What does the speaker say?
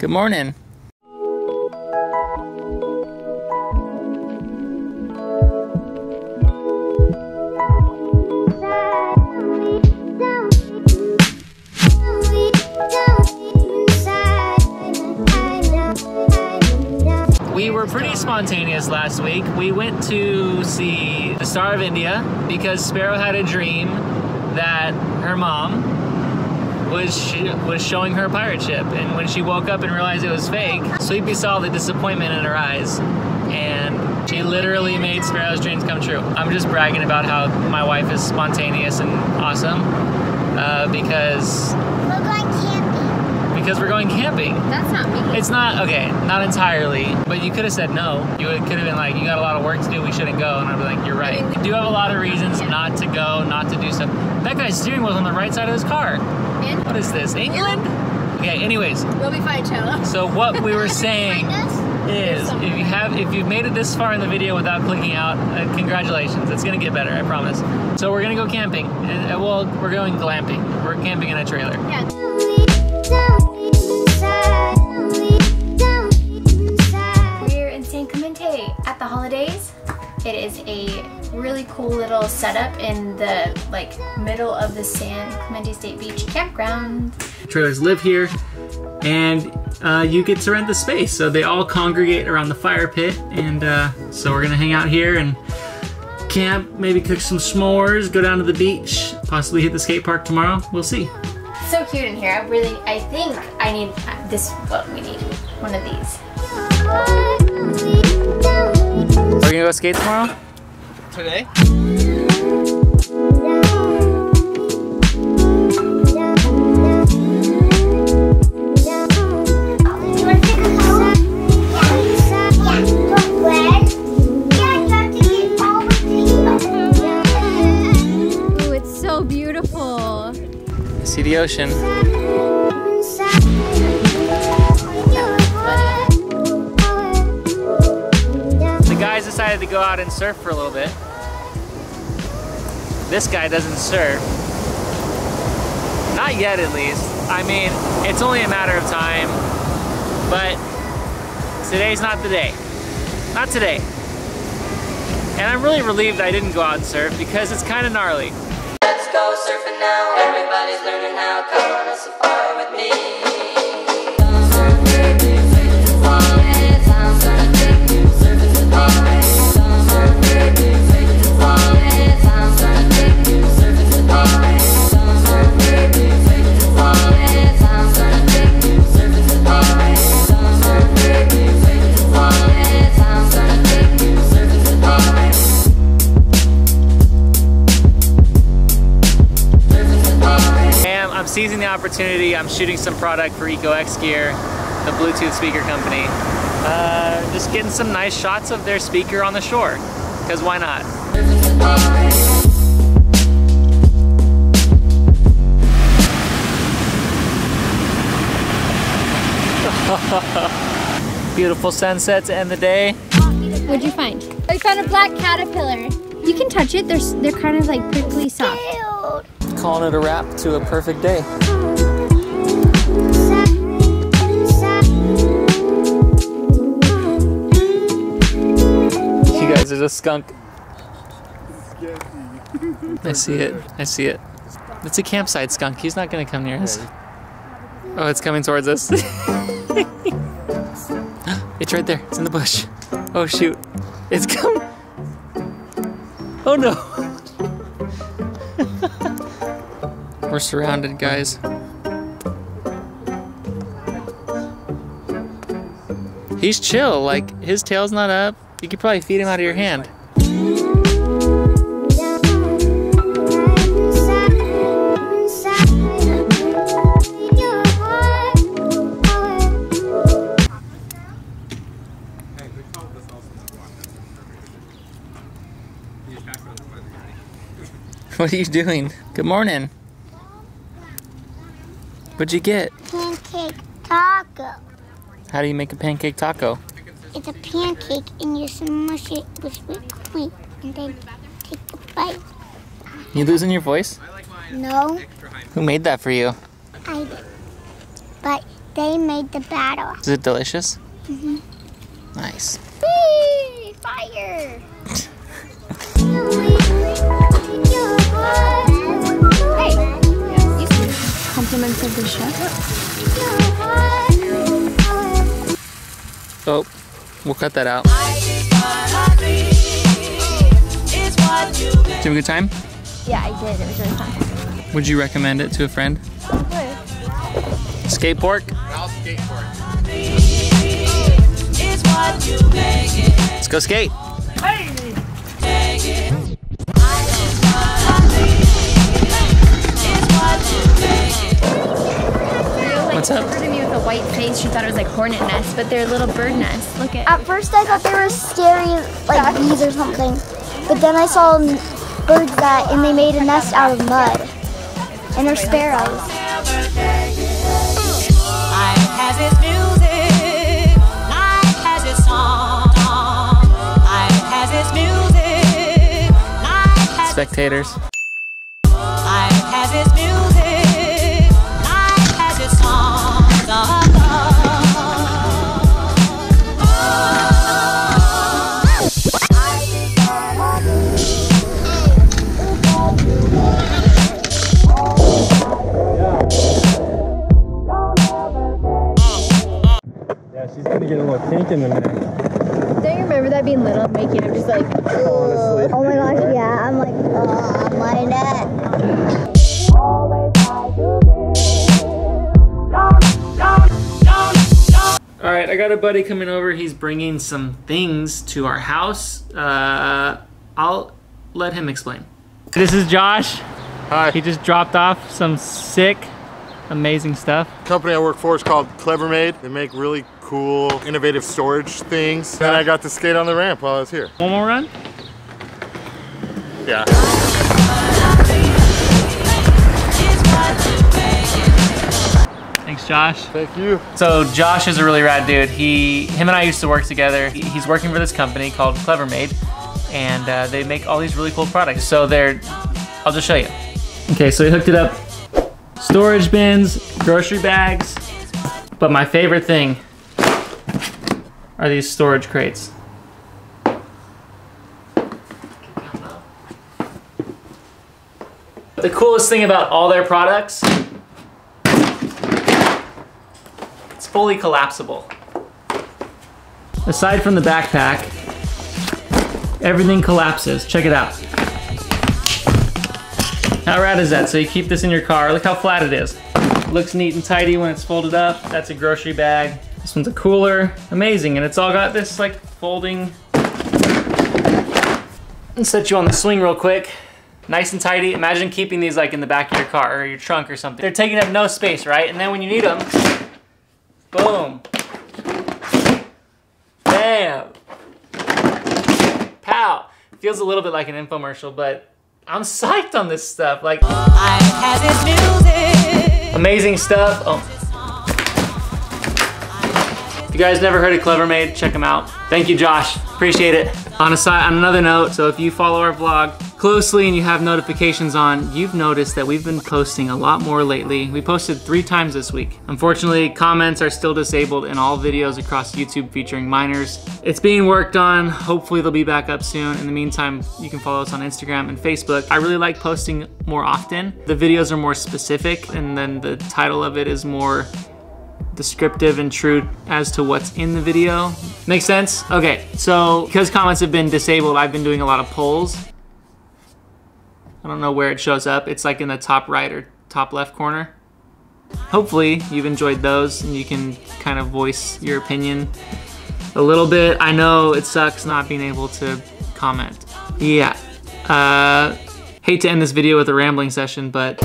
Good morning. We were pretty spontaneous last week. We went to see the Star of India because Sparrow had a dream that her mom was showing her pirate ship, and when she woke up and realized it was fake, Sleepy saw the disappointment in her eyes, and she literally made Sparrow's dreams come true. I'm just bragging about how my wife is spontaneous and awesome because we're going camping. Because we're going camping. That's not me. It's not okay, not entirely. But you could have said no. You could have been like, "You got a lot of work to do. We shouldn't go." And I'd be like, "You're right. You do have a lot of reasons not to go, not to do stuff." That guy's steering wheel's on the right side of his car. What is this, England? Okay, anyways. We'll be fine, Chella. So what we were saying is, if you've made it this far in the video without clicking out, congratulations. It's gonna get better, I promise. So we're gonna go camping. Well, we're going glamping. We're camping in a trailer. Yeah. We're in San Clemente at the holidays. It is a really cool little setup in the middle of the San Clemente State Beach campground. Trailers live here, and you get to rent the space, so they all congregate around the fire pit, and so we're gonna hang out here and camp, maybe cook some s'mores, go down to the beach, possibly hit the skate park tomorrow. We'll see. It's so cute in here. I think I need this. Well, we need one of these. We're gonna go skate tomorrow. Today. Ooh, it's so beautiful. See the ocean. Decided to go out and surf for a little bit. This guy doesn't surf. Not yet, at least. I mean, it's only a matter of time, but today's not the day. Not today. And I'm really relieved I didn't go out and surf because it's kind of gnarly. Let's go surfing now. Everybody's learning how. Come on a safari with me. Come surf with me. I'm seizing the opportunity. I'm shooting some product for EcoX Gear, the Bluetooth speaker company. Just getting some nice shots of their speaker on the shore, because why not? Beautiful sunset to end the day. What'd you find? I found a black caterpillar. You can touch it. They're kind of like prickly soft. Calling it a wrap to a perfect day. There's a skunk. I see it. I see it. It's a campsite skunk. He's not gonna come near us. Oh, it's coming towards us. It's right there. It's in the bush. Oh shoot. It's coming. Oh no. We're surrounded, guys. He's chill. Like, his tail's not up. You could probably feed him out of your hand. What are you doing? Good morning. What'd you get? Pancake taco. How do you make a pancake taco? It's a pancake, and you smush it with sweet cream, and then take a bite. You losing your voice? No. Who made that for you? I did. But They made the batter. Is it delicious? Mm-hmm. Nice. Whee! Fire! Hey! Compliments of the chef. Oh, we'll cut that out. Did you have a good time? Yeah, I did. It was really fun. Would you recommend it to a friend? Would. Skateboard? I'll skateboard. Let's go skate. Hey! What's up? She covered me with a white face. She thought it was like hornet nests, but they're little bird nests. Look at. At first, I thought they were scary, like bees or something. But then I saw birds that, and they made a nest out of mud, and they're sparrows. Spectators. Pink in the minute. Don't you remember that being little and making it just like, oh, oh my gosh, yeah, I'm like, oh, I'm lying dead. Alright, I got a buddy coming over. He's bringing some things to our house. I'll let him explain. This is Josh. Hi. He just dropped off some sick, amazing stuff. The company I work for is called CleverMade. They make really cool, innovative storage things. And I got to skate on the ramp while I was here. One more run? Yeah. Thanks, Josh. Thank you. So Josh is a really rad dude. Him and I used to work together. He's working for this company called CleverMade, and they make all these really cool products. So I'll just show you. Okay, so he hooked it up. Storage bins, grocery bags. But my favorite thing are these storage crates. The coolest thing about all their products, it's fully collapsible. Aside from the backpack, everything collapses. Check it out. How rad is that? So you keep this in your car. Look how flat it is. It looks neat and tidy when it's folded up. That's a grocery bag. This one's a cooler, amazing, and it's all got this like folding. And set you on the swing real quick. Nice and tidy. Imagine keeping these like in the back of your car or your trunk or something. They're taking up no space, right? And then when you need them, boom. Bam. Pow. Feels a little bit like an infomercial, but I'm psyched on this stuff. Like, amazing stuff. Oh. If you guys never heard of CleverMade, check them out. Thank you, Josh. Appreciate it. On another note, so if you follow our vlog closely and you have notifications on, you've noticed that we've been posting a lot more lately. We posted 3 times this week. Unfortunately, comments are still disabled in all videos across YouTube featuring minors. It's being worked on. Hopefully they'll be back up soon. In the meantime, you can follow us on Instagram and Facebook. I really like posting more often. The videos are more specific, and then the title of it is more descriptive and true as to what's in the video. Make sense? Okay, so because comments have been disabled, I've been doing a lot of polls. I don't know where it shows up. It's like in the top right or top left corner. Hopefully you've enjoyed those and you can kind of voice your opinion a little bit. I know it sucks not being able to comment. Yeah. Hate to end this video with a rambling session, but